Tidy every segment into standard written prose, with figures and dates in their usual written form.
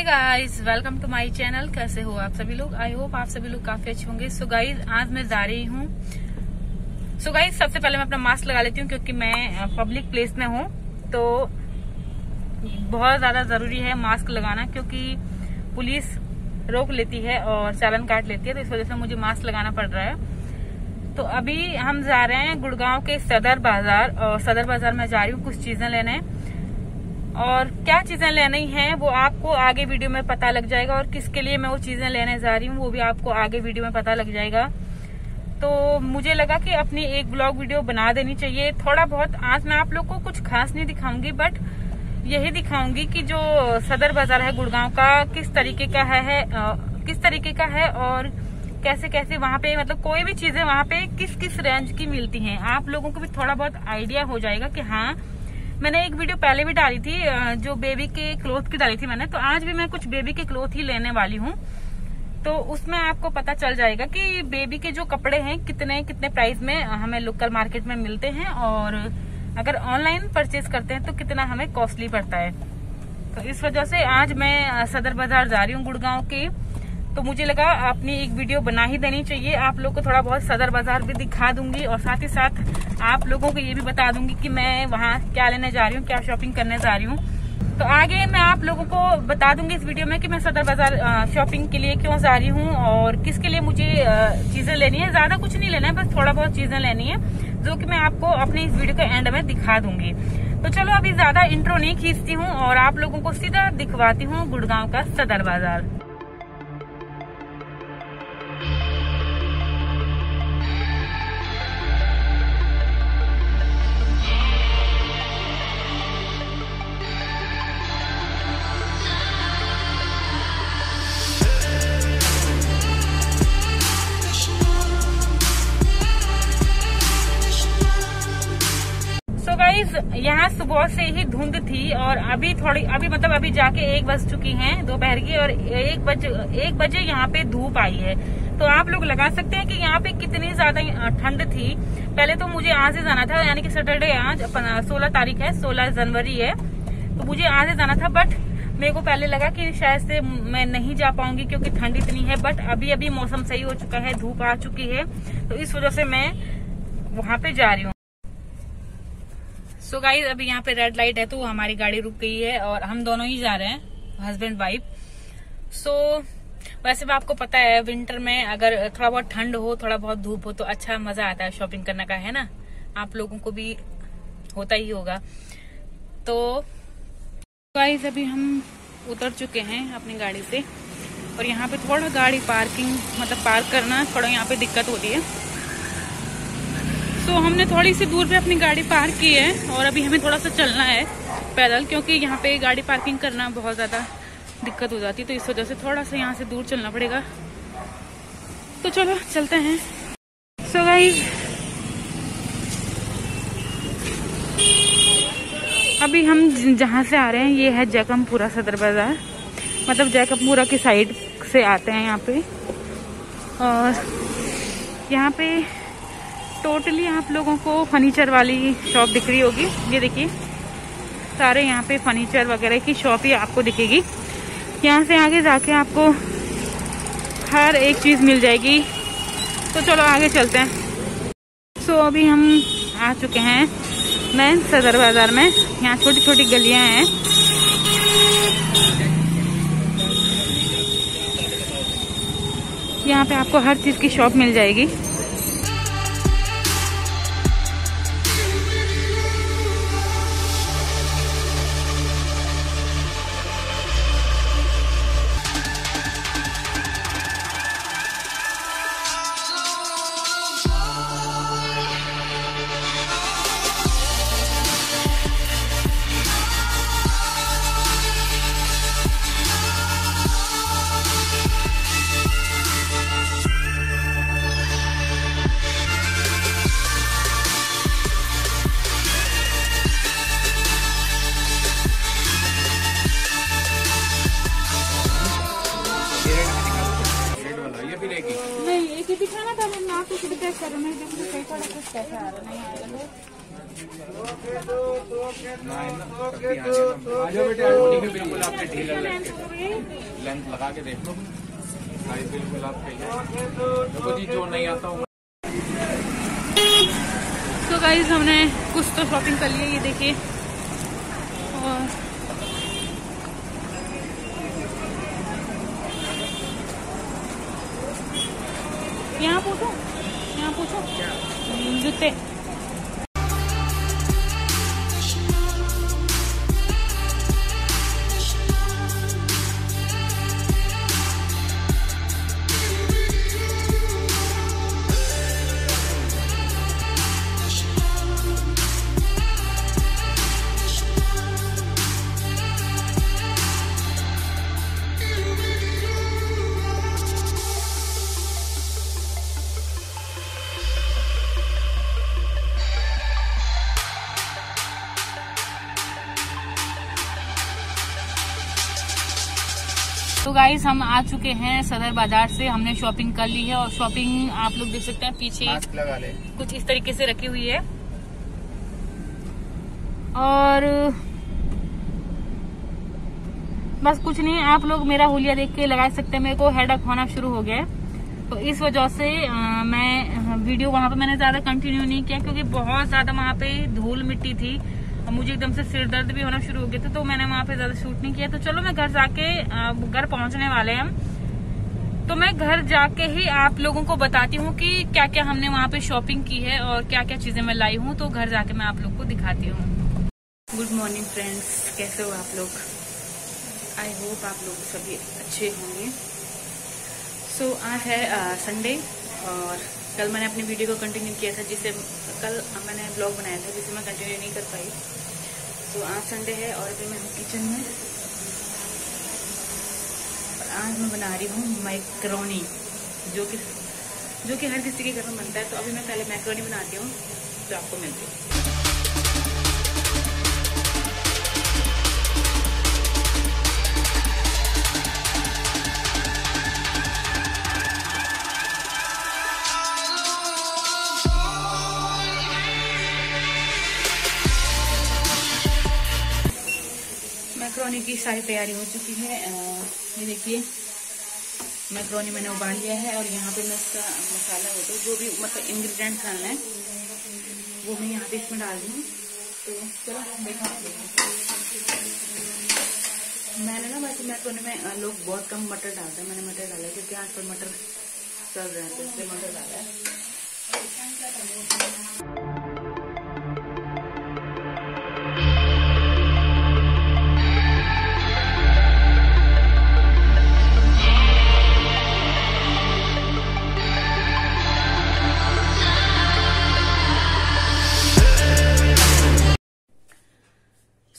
Hey guys, welcome to my channel. कैसे हो आप सभी लोग? आई होप आप सभी लोग काफी अच्छे होंगे। सो गाइस, आज मैं जा रही हूँ। सो गाइस, सबसे पहले मैं अपना मास्क लगा लेती हूँ क्योंकि मैं पब्लिक प्लेस में हूँ, तो बहुत ज्यादा जरूरी है मास्क लगाना क्योंकि पुलिस रोक लेती है और चालान काट लेती है, तो इस वजह से मुझे मास्क लगाना पड़ रहा है। तो अभी हम जा रहे हैं गुड़गांव के सदर बाजार, और सदर बाजार में जा रही हूँ कुछ चीजें लेने, और क्या चीजें लेनी है वो आपको आगे वीडियो में पता लग जाएगा, और किसके लिए मैं वो चीजें लेने जा रही हूँ वो भी आपको आगे वीडियो में पता लग जाएगा। तो मुझे लगा कि अपनी एक ब्लॉग वीडियो बना देनी चाहिए थोड़ा बहुत। आज मैं आप लोग को कुछ खास नहीं दिखाऊंगी, बट यही दिखाऊंगी कि जो सदर बाजार है गुड़गांव का किस तरीके का है, और कैसे कैसे वहाँ पे, मतलब कोई भी चीजें वहाँ पे किस किस रेंज की मिलती है, आप लोगों को भी थोड़ा बहुत आइडिया हो जाएगा कि हाँ। मैंने एक वीडियो पहले भी डाली थी जो बेबी के क्लोथ की डाली थी मैंने, तो आज भी मैं कुछ बेबी के क्लोथ ही लेने वाली हूँ, तो उसमें आपको पता चल जाएगा कि बेबी के जो कपड़े हैं कितने कितने प्राइस में हमें लोकल मार्केट में मिलते हैं, और अगर ऑनलाइन परचेज करते हैं तो कितना हमें कॉस्टली पड़ता है। तो इस वजह से आज मैं सदर बाजार जा रही हूँ गुड़गांव के, तो मुझे लगा अपनी एक वीडियो बना ही देनी चाहिए। आप लोग को थोड़ा बहुत सदर बाजार भी दिखा दूंगी, और साथ ही साथ आप लोगों को ये भी बता दूंगी कि मैं वहाँ क्या लेने जा रही हूँ, क्या शॉपिंग करने जा रही हूँ। तो आगे मैं आप लोगों को बता दूंगी इस वीडियो में कि मैं सदर बाजार शॉपिंग के लिए क्यों जा रही हूँ और किसके लिए मुझे चीजें लेनी है। ज्यादा कुछ नहीं लेना है, बस थोड़ा बहुत चीजें लेनी है, जो कि मैं आपको अपने इस वीडियो के एंड में दिखा दूंगी। तो चलो, अभी ज्यादा इंट्रो नहीं खींचती हूँ और आप लोगों को सीधा दिखवाती हूँ गुड़गांव का सदर बाजार। यहाँ सुबह से ही धुंध थी और अभी जाके 1 बज चुकी है दोपहर की, और 1 बजे यहाँ पे धूप आई है। तो आप लोग लगा सकते हैं कि यहाँ पे कितनी ज्यादा ठंड थी। पहले तो मुझे यहाँ से जाना था, यानी कि सैटरडे आज 16 तारीख है, 16 जनवरी है, तो मुझे यहाँ से जाना था, बट मेरे को पहले लगा कि शायद से मैं नहीं जा पाऊंगी क्योंकि ठंड इतनी है। बट अभी अभी मौसम सही हो चुका है, धूप आ चुकी है, तो इस वजह से मैं वहाँ पे जा रही हूँ। सो गाइज, अभी यहाँ पे रेड लाइट है तो हमारी गाड़ी रुक गई है और हम दोनों ही जा रहे हैं, हस्बैंड वाइफ। सो वैसे भी आपको पता है विंटर में अगर थोड़ा बहुत ठंड हो, थोड़ा बहुत धूप हो तो अच्छा मजा आता है शॉपिंग करने का, है ना? आप लोगों को भी होता ही होगा। तो गाइज, अभी हम उतर चुके हैं अपनी गाड़ी से, और यहाँ पे थोड़ा गाड़ी पार्किंग, मतलब पार्क करना थोड़ा यहाँ पे दिक्कत होती है। तो हमने थोड़ी सी दूर पे अपनी गाड़ी पार्क की है, और अभी हमें थोड़ा सा चलना है पैदल क्योंकि यहाँ पे गाड़ी पार्किंग करना बहुत ज़्यादा दिक्कत हो जाती है, तो इस वजह से थोड़ा सा यहाँ से दूर चलना पड़ेगा। तो चलो चलते हैं। सो गाइस, अभी हम जहाँ से आ रहे हैं ये है जैकमपुरा सदर बाज़ार, मतलब जैकमपुरा की साइड से आते हैं यहाँ पे, और यहाँ पे टोटली आप लोगों को फर्नीचर वाली शॉप दिख रही होगी। ये देखिए, सारे यहाँ पे फर्नीचर वगैरह की शॉप ही आपको दिखेगी। यहाँ से आगे जाके आपको हर एक चीज़ मिल जाएगी। तो चलो आगे चलते हैं। सो अभी हम आ चुके हैं मेन सदर बाज़ार में। यहाँ छोटी छोटी गलियाँ हैं। यहाँ पे आपको हर चीज़ की शॉप मिल जाएगी। बिल्कुल आपके ढीला लेंथ लगा के देख लो, साइज बिल्कुल आपके जो नहीं आता हूँ। तो गाइज हमने कुछ तो शॉपिंग कर ली है, ये देखिए। और यहाँ पूछो, यहाँ पूछो जूते। तो गाइस हम आ चुके हैं सदर बाजार से, हमने शॉपिंग कर ली है। और शॉपिंग आप लोग देख सकते हैं पीछे लगा ले। कुछ इस तरीके से रखी हुई है। और बस कुछ नहीं, आप लोग मेरा हुलिया देख के लगा सकते हैं मेरे को हेडेक होना शुरू हो गया है। तो इस वजह से मैं वीडियो वहाँ पे मैंने ज्यादा कंटिन्यू नहीं किया, क्योंकि बहुत ज्यादा वहाँ पे धूल मिट्टी थी, मुझे एकदम से सिर दर्द भी होना शुरू हो गया था। तो मैंने वहाँ पे ज्यादा शूट नहीं किया। तो चलो मैं घर जाके, घर पहुँचने वाले हम, तो मैं घर जाके ही आप लोगों को बताती हूँ कि क्या क्या हमने वहाँ पे शॉपिंग की है और क्या क्या चीजें मैं लाई हूँ। तो घर जाके मैं आप लोग को दिखाती हूँ। गुड मॉर्निंग फ्रेंड्स, कैसे हो आप लोग? आई होप आप लोग सभी अच्छे होंगे। सो आज है संडे, और कल मैंने अपनी वीडियो को कंटिन्यू किया था, जिसे कल मैंने ब्लॉग बनाया था, जिसे मैं कंटिन्यू नहीं कर पाई। तो आज संडे है और अभी मैं हूँ किचन में, और आज मैं बना रही हूँ मैक्रोनी, जो कि हर किसी के घर में बनता है। तो अभी मैं पहले मैक्रोनी बनाती हूँ, तो आपको मिलती हूँ। मैक्रोनी की सारी तैयारी हो चुकी है। ये देखिए मैक्रोनी मैंने उबाल लिया है, और यहाँ पे मैं इसका मसाला हो तो जो भी मतलब इंग्रेडिएंट्स डालना है वो मैं यहाँ पे इसमें डाल दूँ। तो चलो देखो, मैंने ना वैसे मैक्रोनी में लोग बहुत कम मटर डालते हैं, मैंने मटर डाला है क्योंकि आजकल मटर चल रहा है, तो इसलिए मटर डाला है।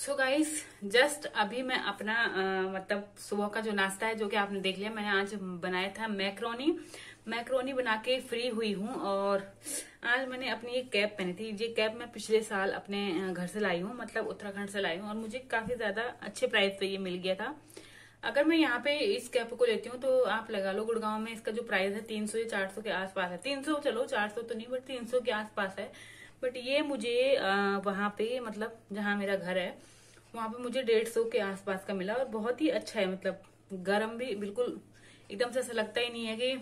सो गाइस जस्ट अभी मैं अपना मतलब सुबह का जो नाश्ता है, जो कि आपने देख लिया, मैंने आज बनाया था मैक्रोनी बना के फ्री हुई हूँ। और आज मैंने अपनी एक कैप पहनी थी। ये कैप मैं पिछले साल अपने घर से लाई हूँ, मतलब उत्तराखंड से लाई हूँ, और मुझे काफी ज्यादा अच्छे प्राइस पे ये मिल गया था। अगर मैं यहाँ पे इस कैप को लेती हूँ तो आप लगा लो गुड़गांव में इसका जो प्राइस है 300 या 400 के आसपास है। 300 चलो 400 तो नहीं, बट 300 के आसपास है। बट ये मुझे वहाँ पे मतलब जहाँ मेरा घर है वहाँ पे मुझे 150 के आसपास का मिला, और बहुत ही अच्छा है। मतलब गरम भी बिल्कुल एकदम से ऐसा लगता ही नहीं है कि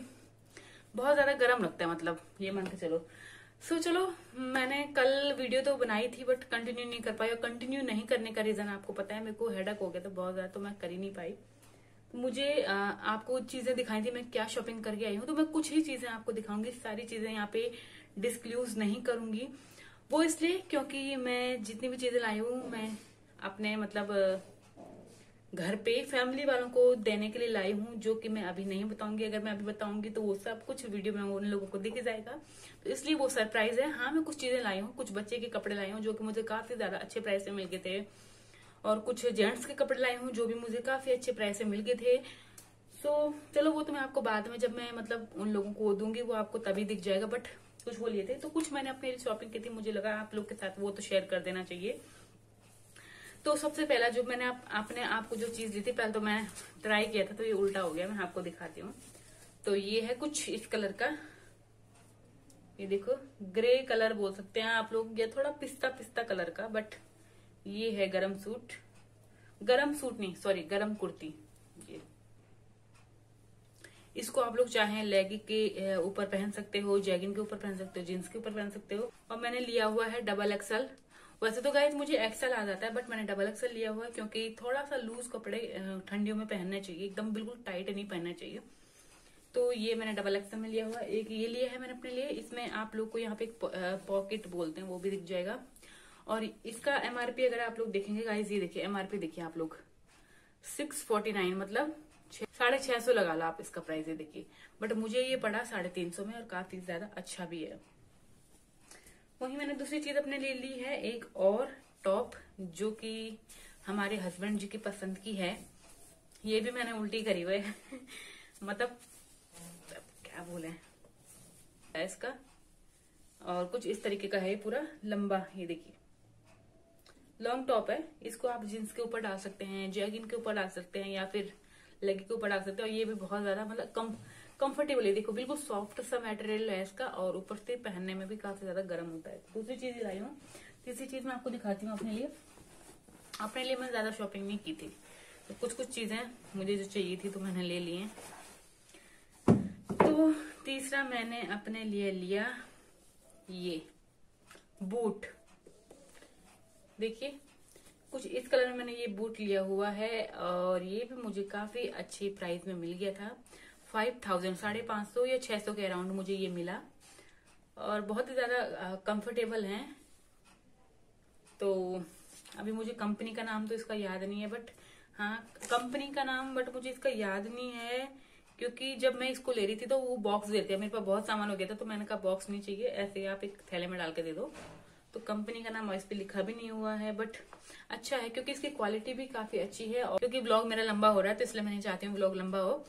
बहुत ज्यादा गरम लगता है, मतलब ये मान के चलो। सो चलो मैंने कल वीडियो तो बनाई थी बट कंटिन्यू नहीं कर पाई, और कंटिन्यू नहीं करने का रीजन आपको पता है, मेरे को हेडेक हो गया था बहुत ज्यादा, तो मैं कर ही नहीं पाई। मुझे आपको चीजें दिखाई थी मैं क्या शॉपिंग करके आई हूँ, तो मैं कुछ ही चीजें आपको दिखाऊंगी। सारी चीजें यहाँ पे डिस्क्लोज नहीं करूंगी, वो इसलिए क्योंकि मैं जितनी भी चीजें लाई हूँ मैं अपने मतलब घर पे फैमिली वालों को देने के लिए लाई हूँ, जो कि मैं अभी नहीं बताऊंगी। अगर मैं अभी बताऊंगी तो वो सब कुछ वीडियो में उन लोगों को दिख जाएगा, तो इसलिए वो सरप्राइज है। हाँ, मैं कुछ चीजें लाई हूँ, कुछ बच्चे के कपड़े लाई हूँ जो कि मुझे काफी ज्यादा अच्छे प्राइस में मिल गए थे, और कुछ जेंट्स के कपड़े लाई हूँ जो भी मुझे काफी अच्छे प्राइस में मिल गए थे। सो चलो वो तो मैं आपको बाद में जब मैं मतलब उन लोगों को दूंगी वो आपको तभी दिख जाएगा, बट कुछ वो लिए थे। तो कुछ मैंने अपनी शॉपिंग की थी, मुझे लगा आप लोग के साथ वो तो शेयर कर देना चाहिए। तो सबसे पहला जो मैंने अपने आपको जो चीज दी थी, पहले तो मैं ट्राई किया था तो ये उल्टा हो गया, मैं आपको दिखाती हूँ। तो ये है कुछ इस कलर का, ये देखो ग्रे कलर बोल सकते हैं आप लोग, ये थोड़ा पिस्ता पिस्ता कलर का, बट ये है गरम कुर्ती ये। इसको आप लोग चाहे लेगी के ऊपर पहन सकते हो, जैगिन के ऊपर पहन सकते हो, जींस के ऊपर पहन सकते हो। और मैंने लिया हुआ है डबल एक्सल। वैसे तो गाइस मुझे एक्सल आ जाता है बट मैंने डबल एक्सल लिया हुआ है क्योंकि थोड़ा सा लूज कपड़े ठंडियों में पहनना चाहिए, एकदम बिल्कुल टाइट नहीं पहनना चाहिए। तो ये मैंने डबल एक्सल में लिया हुआ, एक ये लिया है मैंने अपने लिए। इसमें आप लोग को यहाँ पे एक पॉकेट बोलते हैं वो भी दिख जाएगा। और इसका एमआरपी अगर आप लोग देखेंगे गाइस, ये देखिए एमआरपी देखिए आप लोग 649 मतलब 650 लगा लो आप इसका प्राइस, ये देखिए। बट मुझे ये पड़ा 350 में और काफी ज्यादा अच्छा भी है। वही मैंने दूसरी चीज अपने लिए ली है, एक और टॉप जो कि हमारे हस्बैंड जी की पसंद की है। ये भी मैंने उल्टी करी हुई है मतलब क्या बोले इसका, और कुछ इस तरीके का है पूरा लंबा, ये देखिए लॉन्ग टॉप है। इसको आप जींस के ऊपर डाल सकते हैं, जैगिन के ऊपर डाल सकते हैं या फिर लेगी के ऊपर डाल सकते हैं। और ये भी बहुत ज्यादा मतलब कंफर्टेबल है, देखो बिल्कुल सॉफ्ट सा मटेरियल है इसका और ऊपर से पहनने में भी काफी ज्यादा गर्म होता है। दूसरी चीज लाई हूँ, तीसरी चीज मैं आपको दिखाती हूँ अपने लिए। अपने लिए मैंने ज्यादा शॉपिंग नहीं की थी, तो कुछ चीजें मुझे जो चाहिए थी तो मैंने ले ली है। तो तीसरा मैंने अपने लिए लिया ये बूट, देखिए कुछ इस कलर में मैंने ये बूट लिया हुआ है। और ये भी मुझे काफी अच्छे प्राइस में मिल गया था, 5000 550 या 600 के अराउंड मुझे ये मिला और बहुत ही ज्यादा कंफर्टेबल है। तो अभी मुझे कंपनी का नाम तो इसका याद नहीं है, बट हाँ कंपनी का नाम बट मुझे इसका याद नहीं है क्योंकि जब मैं इसको ले रही थी तो वो बॉक्स देते हैं, मेरे पास बहुत सामान हो गया था तो मैंने कहा बॉक्स नहीं चाहिए, ऐसे आप एक थैले में डाल के दे दो। तो कंपनी का नाम इस पे लिखा भी नहीं हुआ है बट अच्छा है क्योंकि इसकी क्वालिटी भी काफी अच्छी है। और क्योंकि ब्लॉग मेरा लंबा हो रहा है तो इसलिए मैं नहीं चाहती हूँ ब्लॉग लंबा हो।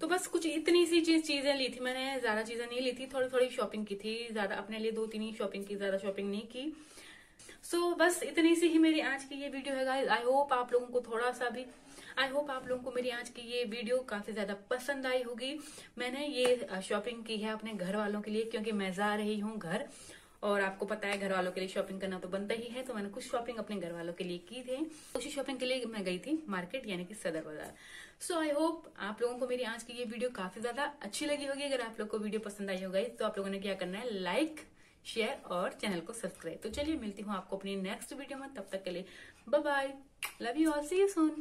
तो बस कुछ इतनी सी चीजें ली थी मैंने, ज्यादा चीजें नहीं ली थी, थोड़ी थोड़ी शॉपिंग की थी, ज्यादा अपने लिए 2-3 ही शॉपिंग की, ज्यादा शॉपिंग नहीं की। सो बस इतनी सी ही मेरी आज की ये वीडियो है गाइस। आई होप आप लोगों को मेरी आज की ये वीडियो काफी ज्यादा पसंद आई होगी। मैंने ये शॉपिंग की है अपने घर वालों के लिए क्योंकि मैं जा रही हूँ घर, और आपको पता है घर वालों के लिए शॉपिंग करना तो बनता ही है। तो मैंने कुछ शॉपिंग अपने घर वालों के लिए की थी, उसी शॉपिंग के लिए मैं गई थी मार्केट यानी कि सदर बाजार। सो आई होप आप लोगों को मेरी आज की ये वीडियो काफी ज्यादा अच्छी लगी होगी। अगर आप लोग को वीडियो पसंद आई होगी तो आप लोगों ने क्या करना है, लाइक, शेयर और चैनल को सब्सक्राइब। तो चलिए मिलती हूँ आपको अपनी नेक्स्ट वीडियो में, तब तक के लिए bye bye, love you all, see you soon.